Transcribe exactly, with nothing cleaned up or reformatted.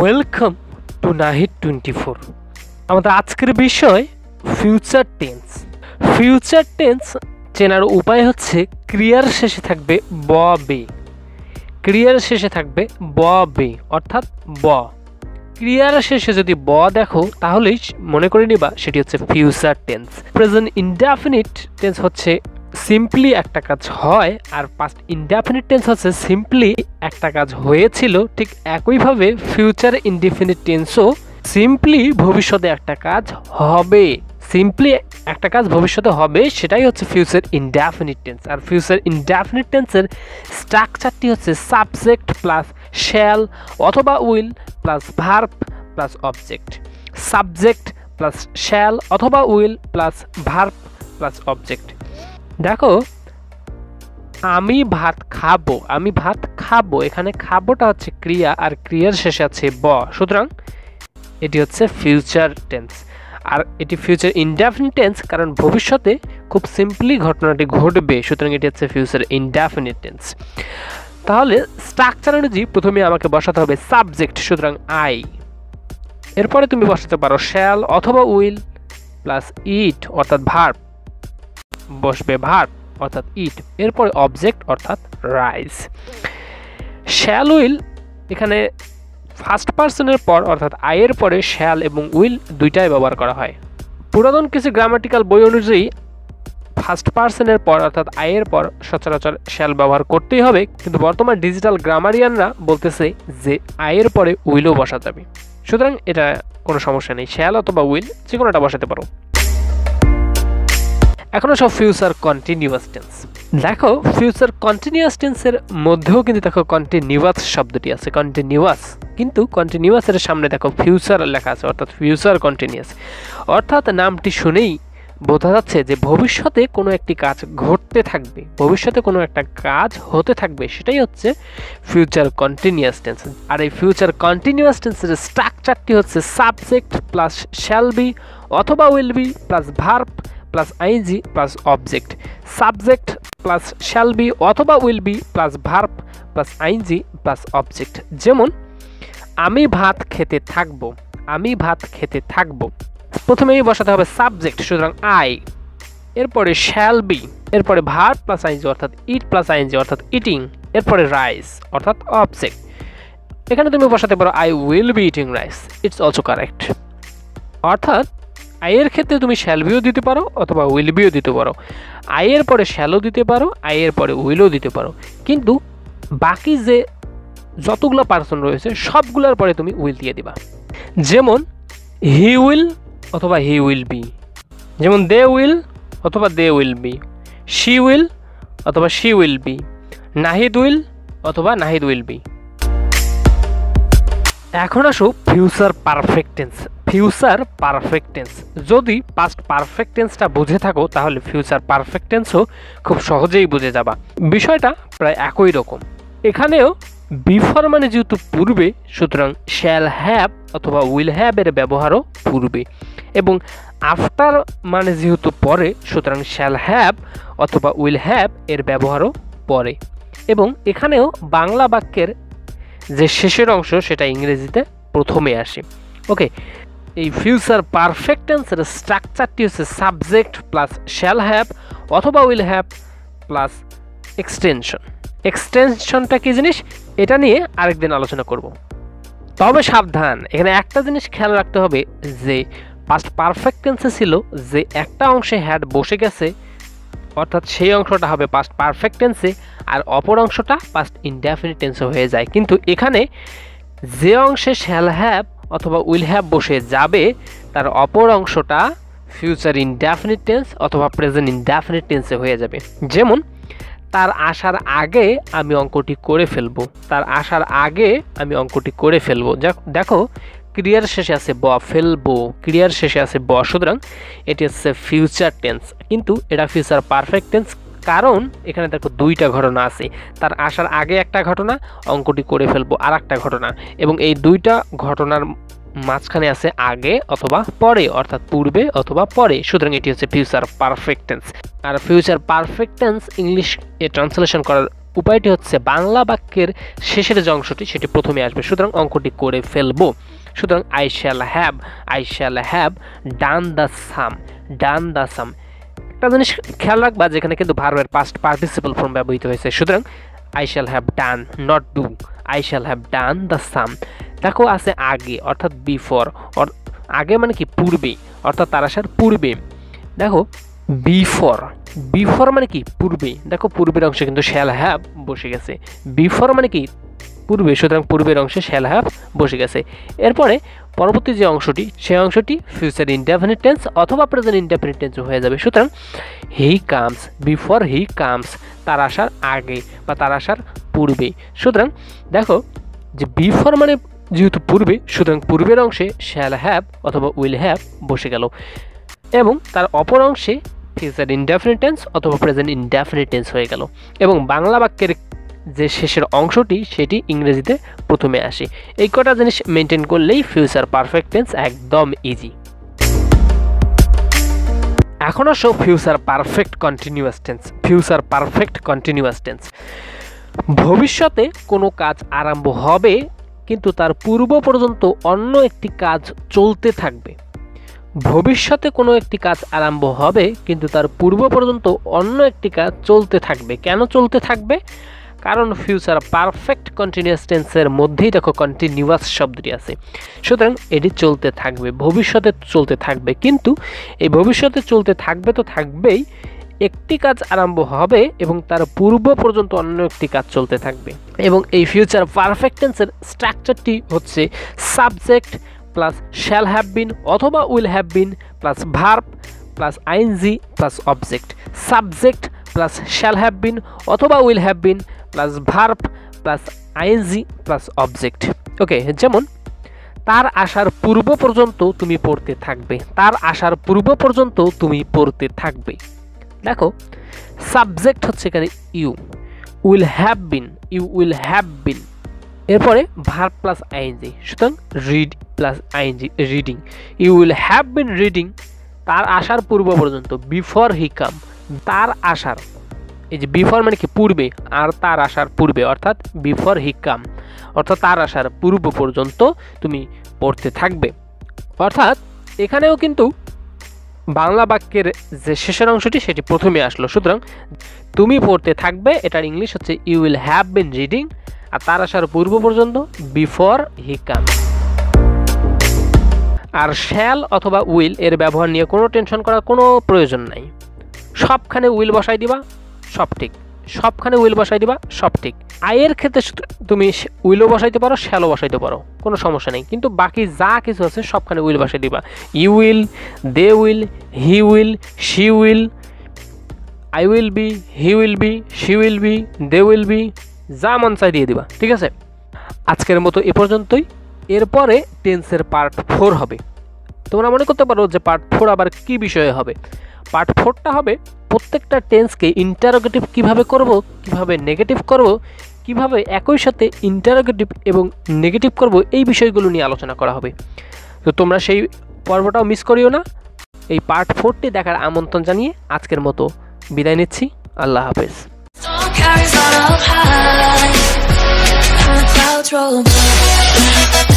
Welcome to Nahid twenty-four. আমাদের আজকের বিষয় ফিউচার টেন্স। ফিউচার টেন্স চেনার উপায় হচ্ছে ক্রিয়ার শেষে থাকবে ব বে। ক্রিয়ার শেষে থাকবে ব বে অর্থাৎ ব। ক্রিয়ার শেষে যদি ব দেখো তাহলে মনে করে নিবা সেটি হচ্ছে future tense. Present indefinite tense হচ্ছে সিম্পলি একটা কাজ হয়, আর পাস্ট ইনডেফিনিট টেন্স হচ্ছে সিম্পলি একটা কাজ হয়েছিল। ঠিক একইভাবে ফিউচার ইনডেফিনিট টেন্সও সিম্পলি ভবিষ্যতে একটা কাজ হবে, সিম্পলি একটা কাজ ভবিষ্যতে হবে, সেটাই হচ্ছে ফিউচার ইনডেফিনিট টেন্স। আর ফিউচার ইনডেফিনিট টেন্সের স্ট্রাকচারটি হচ্ছে সাবজেক্ট প্লাস শ্যাল অথবা will plus verb plus object. Subject plus shall অথবা will plus verb plus object. দেখো, আমি ভাত খাবো, আমি ভাত খাবো, এখানে খাবোটা হচ্ছে ক্রিয়া, আর ক্রিয়ার শেষে আছে ব, সুতরাং এটি হচ্ছে ফিউচার টেন্স। আর এটি ফিউচার ইনডেফিনিট টেন্স, কারণ ভবিষ্যতে খুব সিম্পলি ঘটনাটি ঘটবে, সুতরাং এটি হচ্ছে ফিউচার ইনডেফিনিট টেন্স। তাহলে স্ট্রাকচার অনুযায়ী প্রথমে আমাকে বসাতে হবে সাবজেক্ট, সুতরাং আই। এরপরে তুমি বসাতে পারো শ্যাল অথবা উইল প্লাস ইট অর্থাৎ ভার্ব, বসবে ভার্ব অর্থাৎ ইট। এরপরে অবজেক্ট অর্থাৎ রাইস। শ্যাল উইল এখানে ফার্স্ট পার্সনের পর অর্থাৎ আয়ের পরে শ্যাল এবং উইল দুইটাই ব্যবহার করা হয়। পুরাতন কিছু গ্রামাটিক্যাল বই অনুযায়ী ফার্স্ট পার্সনের পর অর্থাৎ আয়ের পর সচরাচর শ্যাল ব্যবহার করতেই হবে, কিন্তু বর্তমান ডিজিটাল গ্রামারিয়ানরা বলতেছে যে আয়ের পরে উইলও বসা যাবে, সুতরাং এটা কোনো সমস্যা নেই, শ্যাল অথবা উইল যে কোনোটা বসাতে পারো। এখনও সব ফিউচার কন্টিনিউয়াস টেন্স। দেখো, ফিউচার কন্টিনিউয়াস টেন্সের মধ্যেও কিন্তু দেখো কন্টিনিউয়াস শব্দটি আছে, কন্টিনিউয়াস, কিন্তু কন্টিনিউয়াসের সামনে দেখো ফিউচার লেখা আছে অর্থাৎ ফিউচার কন্টিনিউয়াস, অর্থাৎ নামটি শুনেই বোঝা যাচ্ছে যে ভবিষ্যতে কোনো একটি কাজ ঘটতে থাকবে, ভবিষ্যতে কোনো একটা কাজ হতে থাকবে, সেটাই হচ্ছে ফিউচার কন্টিনিউয়াস টেন্স। আর এই ফিউচার কন্টিনিউয়াস টেন্সের স্ট্রাকচারটি হচ্ছে সাবজেক্ট প্লাস শ্যাল বি অথবা will be plus verb plus ING plus object. Subject plus shall be অথবা will be plus verb plus ING plus object. যেমন আমি ভাত খেতে থাকবো, আমি ভাত খেতে থাকবো, প্রথমেই বসাতে হবে সাবজেক্ট, সুতরাং আই। এরপরে শ্যাল বি, এরপরে ভার্ব প্লাস আইএনজি অর্থাৎ ইট প্লাস আইএনজি অর্থাৎ ইটিং। এরপরে রাইস অর্থাৎ অবজেক্ট, এখানে তুমি বসাতে পারো I will be eating rice, it's also correct. অর্থাৎ আয়ের ক্ষেত্রে তুমি শ্যাল বিও দিতে পারো অথবা উইল বিও দিতে পারো, আয়ের পরে শ্যালও দিতে পারো, আয়ের পরে উইলও দিতে পারো, কিন্তু বাকি যে যতগুলো পার্সন রয়েছে সবগুলোর পরে তুমি উইল দিয়ে দিবা। যেমন হি উইল অথবা হি উইল বি, যেমন দে উইল অথবা they will be, she will অথবা she will be, Nahid will অথবা নাহিদ উইল বি। এখন আসো future perfect tense. Future perfect tense, যদি পাস্ট পারফেক্ট টেন্সটা বুঝে থাকো তাহলে ফিউচার পারফেক্ট টেন্সও খুব সহজেই বুঝে যাবা, বিষয়টা প্রায় একই রকম। এখানেও বিফোর মানে যেহেতু পূর্বে, সুতরাং শ্যাল হ্যাভ অথবা উইল হ্যাভ এর ব্যবহারও পূর্বে, এবং আফটার মানে যেহেতু পরে, সুতরাং শ্যাল হ্যাভ অথবা উইল হ্যাভ এর ব্যবহারও পরে, এবং এখানেও বাংলা বাক্যের যে শেষের অংশ সেটা ইংরেজিতে প্রথমে আসে। ওকে, এই ফিউচার পারফেক্ট টেন্সের স্ট্রাকচারটি হচ্ছে সাবজেক্ট প্লাস শ্যাল হ্যাভ অথবা উইল হ্যাভ প্লাস এক্সটেনশন। এক্সটেনশনটা কী জিনিস এটা নিয়ে আরেকদিন আলোচনা করব। তবে সাবধান, এখানে একটা জিনিস খেয়াল রাখতে হবে যে পাস্ট পারফেক্ট টেন্সে ছিল যে একটা অংশে হ্যাড বসে গেছে, অর্থাৎ সেই অংশটা হবে পাস্ট পারফেক্ট টেন্সে, আর অপর অংশটা পাস্ট ইনডেফিনিট টেন্সে হয়ে যায়। কিন্তু এখানে যে অংশে শ্যাল হ্যাভ অথবা উইল হ্যাভ বসে যাবে তার অপর অংশটা ফিউচার ইনডেফিনিট টেন্স অথবা প্রেজেন্ট ইনডেফিনিট টেন্সে হয়ে যাবে। যেমন তার আসার আগে আমি অঙ্কটি করে ফেলবো, তার আসার আগে আমি অঙ্কটি করে ফেলবো। দেখো, ক্রিয়ার শেষে আছে ব, ফেলবো, ক্রিয়ার শেষে আছে ব, সুতরাং এটি হচ্ছে ফিউচার টেন্স, কিন্তু এটা ফিউচার পারফেক্ট টেন্স, কারণ এখানে দেখো দুইটা ঘটনা আছে, তার আসার আগে একটা ঘটনা, অঙ্কটি করে ফেলবো আর একটা ঘটনা, এবং এই দুইটা ঘটনার মাঝখানে আছে আগে অথবা পরে, অর্থাৎ পূর্বে অথবা পরে, সুতরাং এটি হচ্ছে ফিউচার পারফেক্ট টেন্স। আর ফিউচার পারফেক্ট টেন্স ইংলিশ এ ট্রান্সলেশন করার উপায়টি হচ্ছে বাংলা বাক্যের শেষের যে অংশটি সেটি প্রথমে আসবে, সুতরাং অঙ্কটি করে ফেলবো। সুতরাং I shall have, I shall have done the sum, done the sum. একটা জিনিস খেয়াল রাখবা, যেখানে কিন্তু ভার্বের পাস্ট পার্টিসিপল ফর্ম ব্যবহৃত হয়েছে, সুতরাং I shall have done, not do, I shall have done the sum. দেখো আছে আগে অর্থাৎ বিফোর, আগে মানে কি পূর্বে, অর্থাৎ তার আসার পূর্বে। দেখো বিফোর, বিফোর মানে কি পূর্বে, দেখো পূর্বের অংশে কিন্তু শ্যাল হ্যাভ বসে গেছে, বিফোর মানে কি পূর্বে, সুতরাং পূর্বের অংশে শ্যাল হ্যাভ বসে গেছে। এরপরে পরবর্তী যে অংশটি সেই অংশটি ফিউচার ইনডেফিনিট টেন্স অথবা প্রেজেন্ট ইনডেফিনিট টেন্স হয়ে যাবে। সুতরাং he comes, before he comes, তার আসার আগে বা তার আসার পূর্বে। সুতরাং দেখো যে বিফোর মানে যেহেতু পূর্বে, সুতরাং পূর্বের অংশে শ্যাল হ্যাভ অথবা উইল হ্যাভ বসে গেল, এবং তার অপর অংশে ফিউচার ইনডেফিনিট টেন্স অথবা প্রেজেন্ট ইনডেফিনিট টেন্স হয়ে গেল, এবং বাংলা বাক্যের যে শেষের অংশটি সেটি ইংরেজিতে প্রথমে আসে। এই কটা জিনিস মেনটেন করলেই ফিউচার পারফেক্ট টেন্স একদম ইজি। এখন আসো future perfect continuous tense. Future perfect continuous tense ভবিষ্যতে কোনো কাজ আরম্ভ হবে কিন্তু তার পূর্ব পর্যন্ত অন্য একটি কাজ চলতে থাকবে। ভবিষ্যতে কোনো একটি কাজ আরম্ভ হবে কিন্তু তার পূর্ব পর্যন্ত অন্য একটি কাজ চলতে থাকবে। কেন চলতে থাকবে? কারণ ফিউচার পারফেক্ট কন্টিনিউয়াস টেন্সের মধ্যেই দেখো কন্টিনিউয়াস শব্দটি আছে, সুতরাং এটি চলতে থাকবে, ভবিষ্যতে চলতে থাকবে। কিন্তু এই ভবিষ্যতে চলতে থাকবে তো থাকবেই, একটি কাজ আরম্ভ হবে এবং তার পূর্ব পর্যন্ত অন্য একটি কাজ চলতে থাকবে। এবং এই ফিউচার পারফেক্ট টেন্সের স্ট্রাকচারটি হচ্ছে subject plus shall have been অথবা will have been plus verb plus ING plus object. Subject plus shall have been অথবা will have been plus verb plus ING plus object. Okay, যেমন তার আসার পূর্ব পর্যন্ত তুমি পড়তে থাকবে, তার আসার পূর্ব পর্যন্ত তুমি পড়তে থাকবে। দেখো সাবজেক্ট হচ্ছে এখানে you, will have been, you will have been, এরপরে ভার্ব প্লাস আইএনজি, সুতরাং read plus ING reading, you will have been reading তার আসার পূর্ব পর্যন্ত, বিফোর হি কাম তার আসার, এই যে বিফোর মানে কি পূর্বে আর তার আসার পূর্বে, অর্থাৎ বিফোর হি কাম অর্থাৎ তার আসার পূর্ব পর্যন্ত তুমি পড়তে থাকবে। অর্থাৎ এখানেও কিন্তু বাংলা বাক্যের যে শেষের অংশটি সেটি প্রথমে আসলো, সুতরাং তুমি পড়তে থাকবে এটার ইংলিশ হচ্ছে you will have been reading, আর তার আসার পূর্ব পর্যন্ত বিফোর হি কাম। আর শ্যাল অথবা উইল এর ব্যবহার নিয়ে কোনো টেনশন করার কোনো প্রয়োজন নাই, সবখানে উইল বসাই দিবা সব ঠিক, সবখানে উইল বসাই দিবা সব ঠিক। আয়ের ক্ষেত্রে তুমি উইলও বসাইতে পারো শ্যালও বসাইতে পারো, কোনো সমস্যা নেই, কিন্তু বাকি যা কিছু আছে সবখানে উইল বসাই দিবা। You will, they will, he will, she will, I will be, he will be, she will be, they will be, যা মন চাই দিয়ে দিবা, ঠিক আছে? আজকের মতো এ পর্যন্তই। এরপরে টেন্সের পার্ট ফোর হবে। তোমরা মনে করতে পারো যে পার্ট ফোর আবার কী বিষয়ে হবে? পার্ট ফোরটা হবে প্রত্যেকটা টেন্সকে ইন্টারোগেটিভ কিভাবে করব, কিভাবে নেগেটিভ করব, কিভাবে একই সাথে ইন্টারোগেটিভ এবং নেগেটিভ করব, এই বিষয়গুলো নিয়ে আলোচনা করা হবে। তো তোমরা সেই পর্বটাও মিস করিও না। এই পার্ট ফোরটি দেখার আমন্ত্রণ জানিয়ে আজকের মতো বিদায় নিচ্ছি। আল্লাহ হাফেজ।